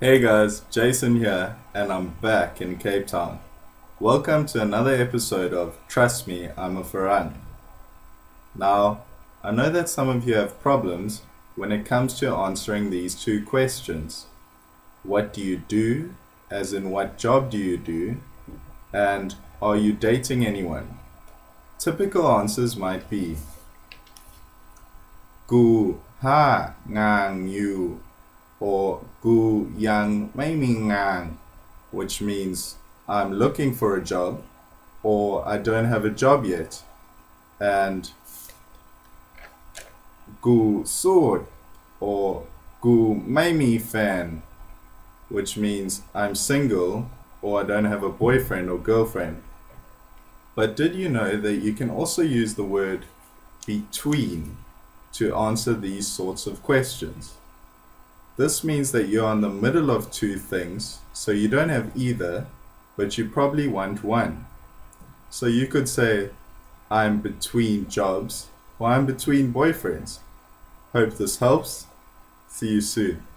Hey guys, Jason here, and I'm back in Cape Town. Welcome to another episode of Trust Me, I'm a Farang. Now, I know that some of you have problems when it comes to answering these two questions. What do you do, as in what job do you do, and are you dating anyone? Typical answers might be Gu ha ngang yu, or Gu Yang Mei Ming Ngang, which means I'm looking for a job, or I don't have a job yet, and Gu Sword, or Gu Mei Mi Fan, which means I'm single, or I don't have a boyfriend or girlfriend. But did you know that you can also use the word between to answer these sorts of questions? This means that you're in the middle of two things, so you don't have either, but you probably want one. So you could say, I'm between jobs, or I'm between boyfriends. Hope this helps. See you soon.